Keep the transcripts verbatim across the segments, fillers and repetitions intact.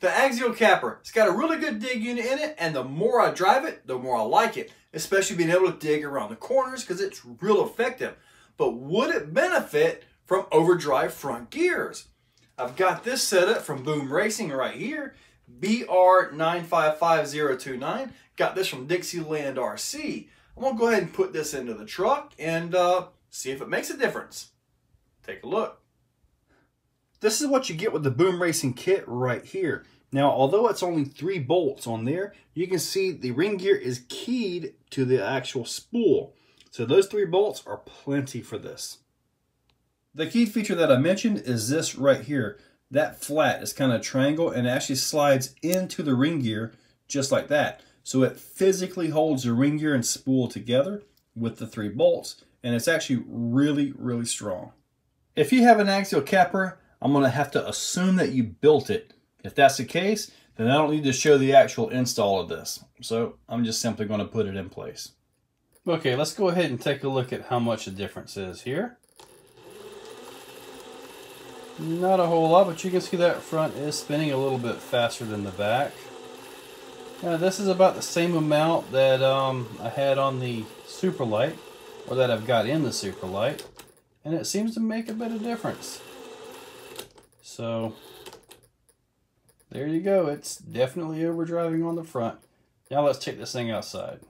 The Axial Capra, it's got a really good dig unit in it, and the more I drive it, the more I like it, especially being able to dig around the corners because it's real effective. But would it benefit from overdrive front gears? I've got this setup from Boom Racing right here, B R nine five five zero two nine. Got this from Dixieland R C. I'm going to go ahead and put this into the truck and uh, see if it makes a difference. Take a look. This is what you get with the Boom Racing kit right here. Now, although it's only three bolts on there, you can see the ring gear is keyed to the actual spool. So those three bolts are plenty for this. The key feature that I mentioned is this right here. That flat is kind of a triangle and it actually slides into the ring gear just like that. So it physically holds the ring gear and spool together with the three bolts. And it's actually really, really strong. If you have an Axial Capra, I'm going to have to assume that you built it. If that's the case, then I don't need to show the actual install of this. So I'm just simply going to put it in place. Okay, let's go ahead and take a look at how much the difference is here. Not a whole lot, but you can see that front is spinning a little bit faster than the back. Now this is about the same amount that um, I had on the Superlight, or that I've got in the Superlight, and it seems to make a bit of difference. So there you go. It's definitely overdriving on the front. Now let's take this thing outside.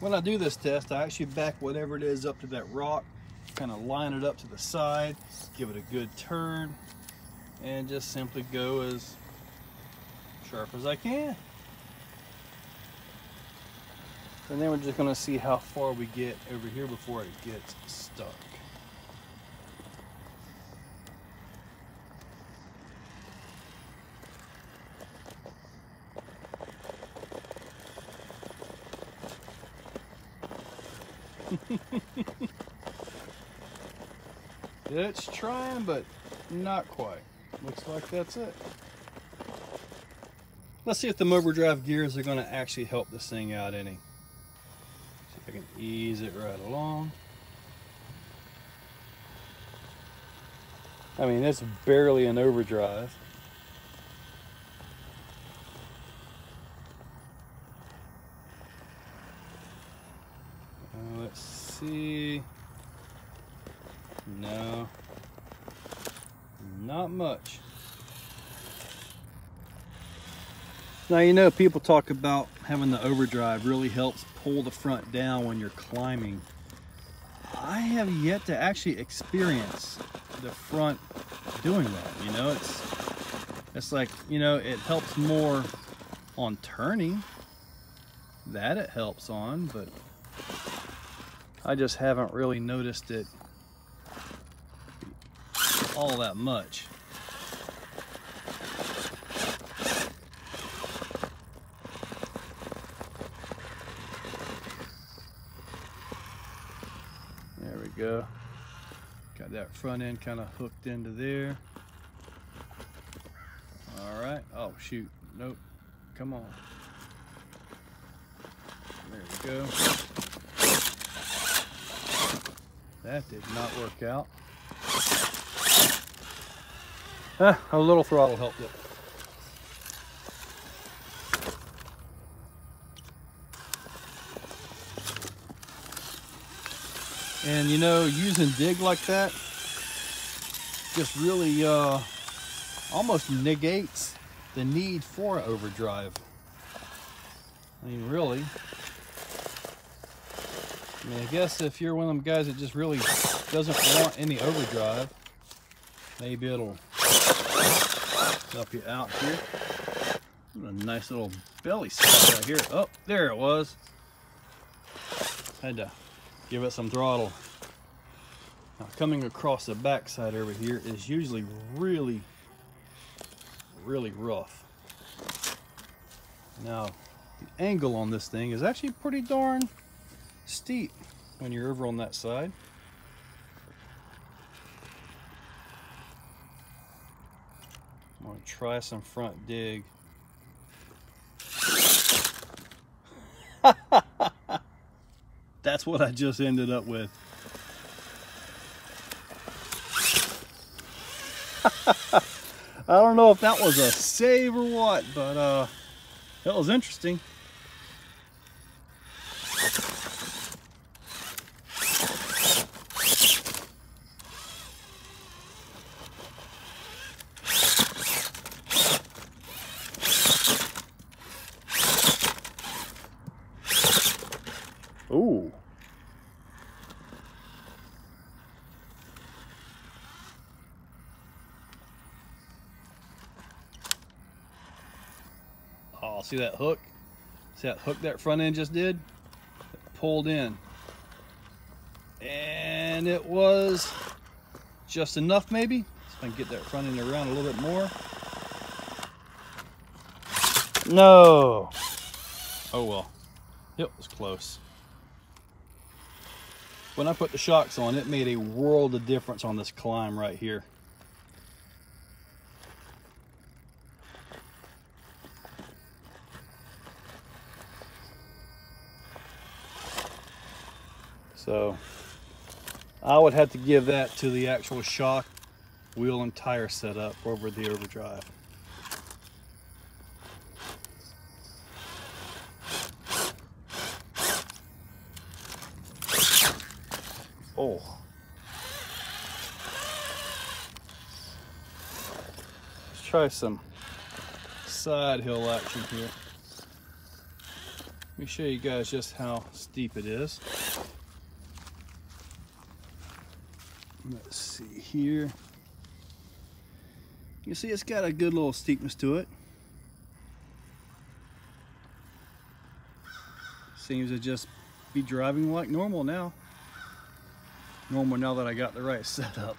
When I do this test, I actually back whatever it is up to that rock, kind of line it up to the side, give it a good turn, and just simply go as sharp as I can. And then we're just going to see how far we get over here before it gets stuck. It's trying, but not quite. Looks like that's it. Let's see if the overdrive gears are going to actually help this thing out any. See if I can ease it right along. I mean, it's barely an overdrive. Uh, let's see. No, not much. Now, you know, people talk about having the overdrive really helps pull the front down when you're climbing. I have yet to actually experience the front doing that. You know, it's it's like, you know, it helps more on turning. That it helps on, but I just haven't really noticed it all that much. There we go. Got that front end kind of hooked into there. All right. Oh, shoot. Nope. Come on. There we go. That did not work out. Ah, a little throttle helped it. And you know, using dig like that just really uh, almost negates the need for overdrive. I mean, really. I mean, I guess if you're one of them guys that just really doesn't want any overdrive, maybe it'll help you out here. What a nice little belly spot right here. Oh, there it was. Had to give it some throttle. Now, coming across the backside over here is usually really, really rough. Now, the angle on this thing is actually pretty darn steep when you're over on that side. I'm gonna try some front dig. That's what I just ended up with. I don't know if that was a save or what, but uh, it was interesting. Ooh. Oh, see that hook? See that hook that front end just did? It pulled in. And it was just enough, maybe? So I can get that front end around a little bit more. No. Oh, well. It was close. When I put the shocks on, it made a world of difference on this climb right here. So I would have to give that to the actual shock, wheel, and tire setup over the overdrive. Oh. Let's try some side hill action here. Let me show you guys just how steep it is. Let's see here. You see it's got a good little steepness to it. Seems to just be driving like normal now. Normal now that I got the right setup.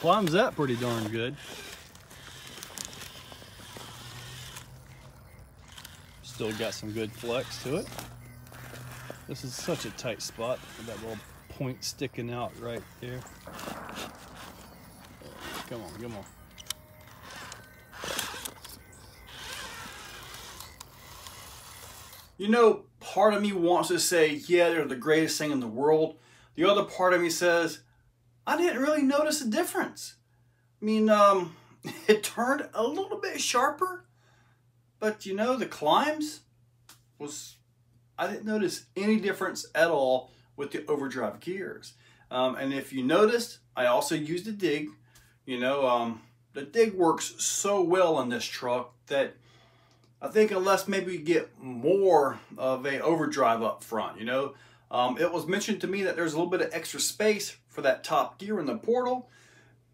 Climbs that pretty darn good. Still got some good flex to it. This is such a tight spot with that little point sticking out right there. Come on, come on. You know, part of me wants to say, yeah, they're the greatest thing in the world. The other part of me says, I didn't really notice a difference. I mean, um, it turned a little bit sharper, but you know, the climbs was, I didn't notice any difference at all with the overdrive gears. Um, and if you noticed, I also used a dig. You know, um, the dig works so well on this truck that I think unless maybe we get more of a overdrive up front, you know. Um, it was mentioned to me that there's a little bit of extra space for that top gear in the portal.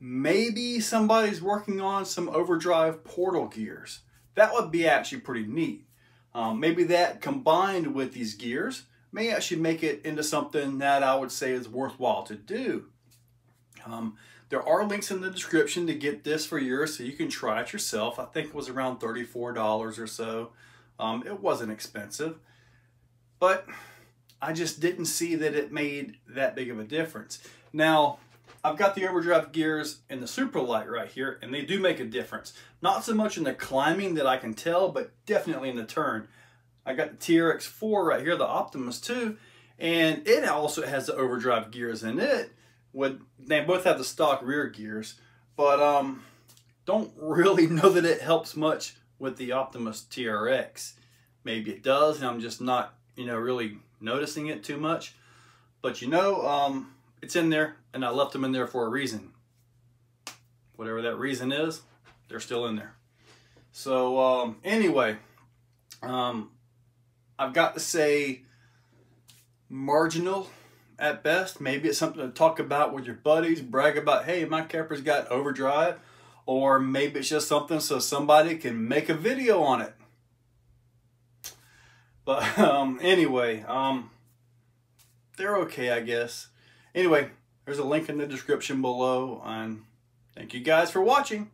Maybe somebody's working on some overdrive portal gears. That would be actually pretty neat. Um, maybe that combined with these gears may actually make it into something that I would say is worthwhile to do. Um, There are links in the description to get this for yours so you can try it yourself. I think it was around thirty-four dollars or so. Um, it wasn't expensive, but I just didn't see that it made that big of a difference. Now, I've got the overdrive gears and the Superlight right here, and they do make a difference. Not so much in the climbing that I can tell, but definitely in the turn. I got the T R X four right here, the Optimus two, and it also has the overdrive gears in it. With, they both have the stock rear gears, but um, don't really know that it helps much with the Optimus T R X. Maybe it does, and I'm just not, you know, really noticing it too much. But you know, um, it's in there, and I left them in there for a reason. Whatever that reason is, they're still in there. So um, anyway, um, I've got to say marginal. At best. Maybe it's something to talk about with your buddies, brag about, hey, my Capra's got overdrive, or maybe it's just something so somebody can make a video on it. But um, anyway, um, they're okay, I guess. Anyway, there's a link in the description below, and thank you guys for watching.